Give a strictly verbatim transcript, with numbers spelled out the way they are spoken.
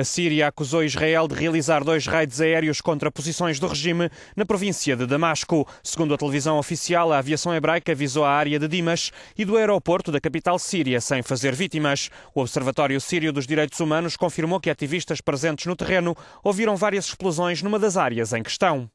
A Síria acusou Israel de realizar dois raids aéreos contra posições do regime na província de Damasco. Segundo a televisão oficial, a aviação hebraica visou a área de Dimas e do aeroporto da capital síria sem fazer vítimas. O Observatório Sírio dos Direitos Humanos confirmou que ativistas presentes no terreno ouviram várias explosões numa das áreas em questão.